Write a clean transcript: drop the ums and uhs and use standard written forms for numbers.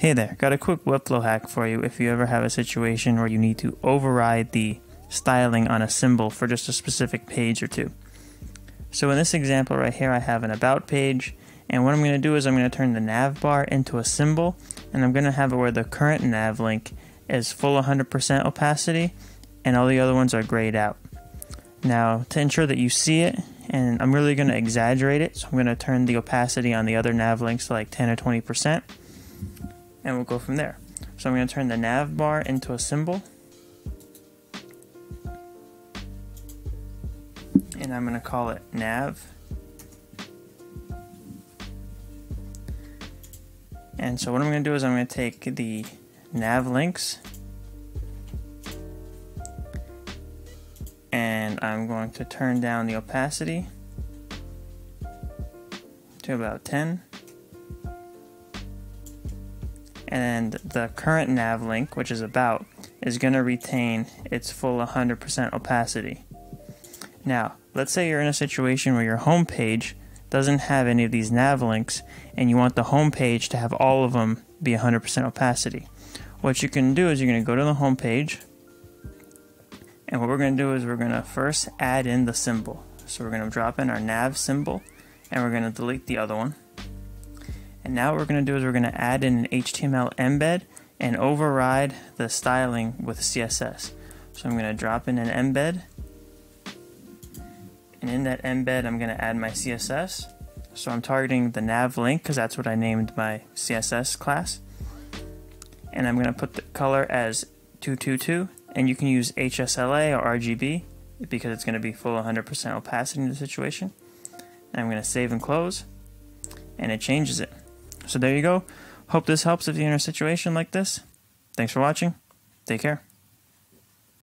Hey there, got a quick Webflow hack for you if you ever have a situation where you need to override the styling on a symbol for just a specific page or two. So in this example right here, I have an about page, and what I'm going to do is I'm going to turn the nav bar into a symbol, and I'm going to have it where the current nav link is full 100% opacity, and all the other ones are grayed out. Now, to ensure that you see it, and I'm really going to exaggerate it, so I'm going to turn the opacity on the other nav links to like 10 or 20%. And we'll go from there. So I'm going to turn the nav bar into a symbol, and I'm going to call it nav. And so what I'm going to do is I'm going to take the nav links, and I'm going to turn down the opacity to about 10. And the current nav link, which is about, is going to retain its full 100% opacity. Now, let's say you're in a situation where your home page doesn't have any of these nav links, and you want the home page to have all of them be 100% opacity. What you can do is you're going to go to the home page, and what we're going to do is we're going to first add in the symbol. So we're going to drop in our nav symbol, and we're going to delete the other one. And now what we're going to do is we're going to add in an HTML embed and override the styling with CSS. So I'm going to drop in an embed, and in that embed I'm going to add my CSS. So I'm targeting the nav link because that's what I named my CSS class. And I'm going to put the color as 222, and you can use HSLA or RGB because it's going to be full 100% opacity in the situation. And I'm going to save and close, and it changes it. So there you go. Hope this helps if you're in a situation like this. Thanks for watching. Take care.